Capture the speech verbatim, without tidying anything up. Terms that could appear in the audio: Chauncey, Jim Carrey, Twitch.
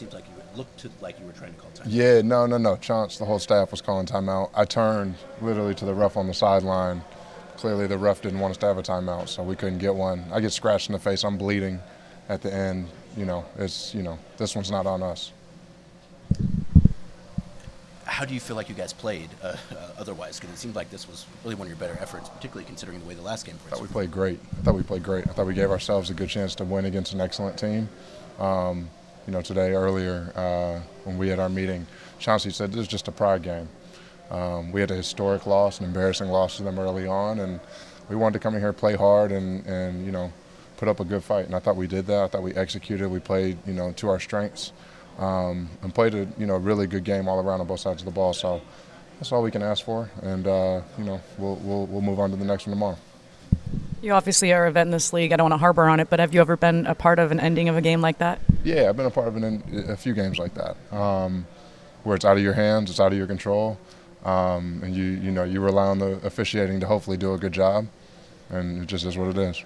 seems like you looked to, like you were trying to call timeout. Yeah, no, no, no. Chauncey, the whole staff was calling timeout. I turned literally to the ref on the sideline. Clearly the ref didn't want us to have a timeout, so we couldn't get one. I get scratched in the face. I'm bleeding at the end. You know, it's, you know, this one's not on us. How do you feel like you guys played uh, uh, otherwise? Because it seemed like this was really one of your better efforts, particularly considering the way the last game played. I thought we played great. I thought we played great. I thought we gave ourselves a good chance to win against an excellent team. Um, you know, today earlier uh, when we had our meeting, Chauncey said this is just a pride game. Um, we had a historic loss, an embarrassing loss to them early on, and we wanted to come in here, play hard, and, and you know, put up a good fight. And I thought we did that. I thought we executed. We played, you know, to our strengths. Um, and played a you know really good game all around on both sides of the ball, so that's all we can ask for. And uh, you know we'll, we'll we'll move on to the next one tomorrow. You obviously are a vet in this league. I don't want to harbor on it, but have you ever been a part of an ending of a game like that? Yeah, I've been a part of an a few games like that, um, where it's out of your hands, it's out of your control, um, and you you know you rely on the officiating to hopefully do a good job, and it just is what it is.